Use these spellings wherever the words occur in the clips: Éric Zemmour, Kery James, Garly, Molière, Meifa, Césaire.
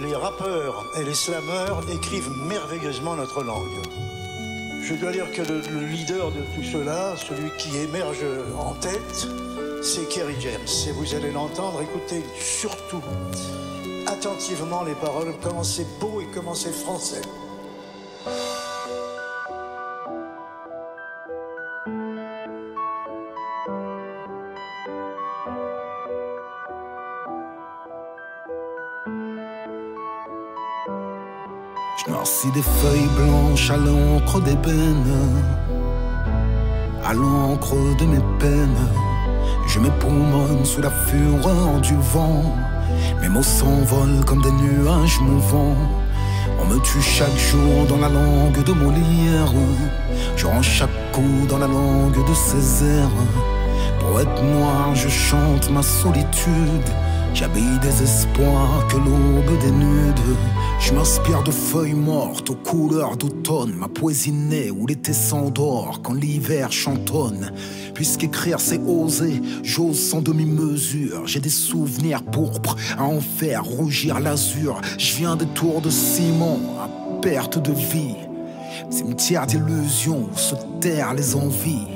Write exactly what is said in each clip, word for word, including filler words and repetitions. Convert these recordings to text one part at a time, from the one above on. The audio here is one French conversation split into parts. Les rappeurs et les slameurs écrivent merveilleusement notre langue. Je dois dire que le, le leader de tout cela, celui qui émerge en tête, c'est Kery James. Et vous allez l'entendre, écoutez surtout attentivement les paroles, comment c'est beau et comment c'est français. Je noircis des feuilles blanches à l'encre d'ébène, à l'encre de mes peines. Je m'époumonne sous la fureur du vent. Mes mots s'envolent comme des nuages mouvants. On me tue chaque jour dans la langue de Molière. Je rends chaque coup dans la langue de Césaire. Poète noir, je chante ma solitude. J'habille des espoirs que l'aube dénude. Je m'inspire de feuilles mortes aux couleurs d'automne. Ma poésie naît où l'été s'endort quand l'hiver chantonne. Puisqu'écrire c'est oser, j'ose sans demi-mesure. J'ai des souvenirs pourpres à en faire rougir l'azur. Je viens des tours de ciment à perte de vie, cimetière d'illusions où se terrent les envies.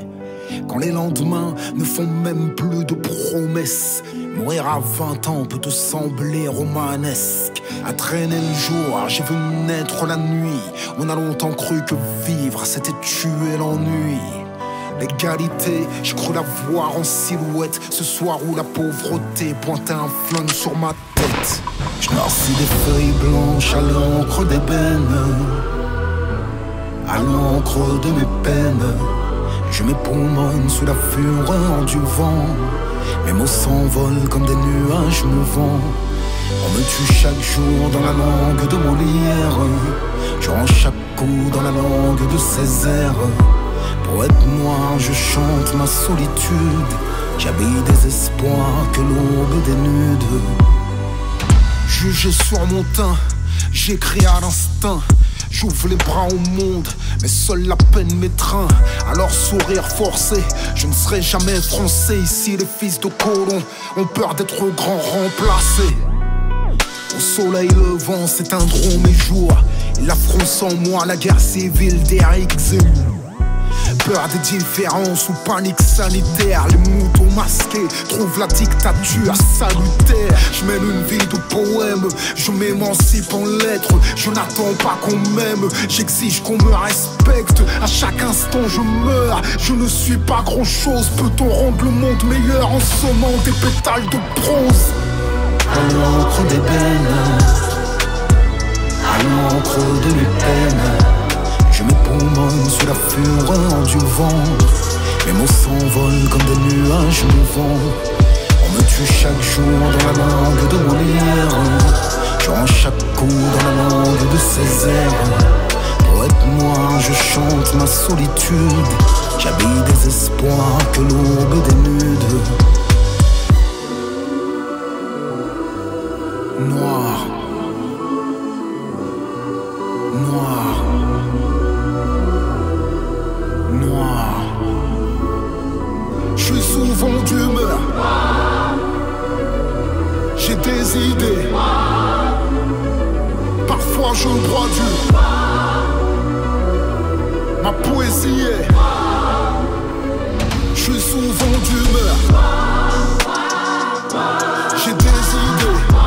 Quand les lendemains ne font même plus de promesses, mourir à vingt ans peut te sembler romanesque. À traîner le jour, j'ai vu naître la nuit. On a longtemps cru que vivre, c'était tuer l'ennui. L'égalité, j'ai cru la voir en silhouette, ce soir où la pauvreté pointait un flingue sur ma tête. Je noircis des feuilles blanches à l'encre d'ébène, à l'encre de mes peines. Je m'époumonne sous la fureur du vent. Mes mots s'envolent comme des nuages mouvants. On me tue chaque jour dans la langue de Molière. Je rends chaque coup dans la langue de Césaire. Poète noir, je chante ma solitude. J'habille des espoirs que l'aube dénude. Jugé sur mon teint, j'écris à l'instinct. J'ouvre les bras au monde, mais seule la peine m'étreint. Alors sourire forcé, je ne serai jamais français. Ici les fils de colons ont peur d'être grands remplacés. Au soleil levant s'éteindront mes jours. Ils affrontent en moi la guerre civile d'Éric Zemmour. Peur des différences ou panique sanitaire, les moutons masqués trouvent la dictature salutaire. Je mène une vie de poème, je m'émancipe en lettres. Je n'attends pas qu'on m'aime, j'exige qu'on me respecte. À chaque instant je meurs, je ne suis pas grand chose. Peut-on rendre le monde meilleur en sommant des pétales de bronze? À l'encre d'ébène, à l'encre de l'épène. Je m'époumonne sous la fureur du vent. Mes mots s'envolent comme des nuages mouvants. On me tue chaque jour dans la langue de Molière. Je rends chaque coup dans la langue de Césaire. Poète noir, je chante ma solitude. J'habille des espoirs que l'aube dénude. Noir, noir, noir. Je suis souvent d'humeur. J'ai des idées. Parfois je broie dur. Ma poésie est. Je suis souvent d'humeur. J'ai des idées.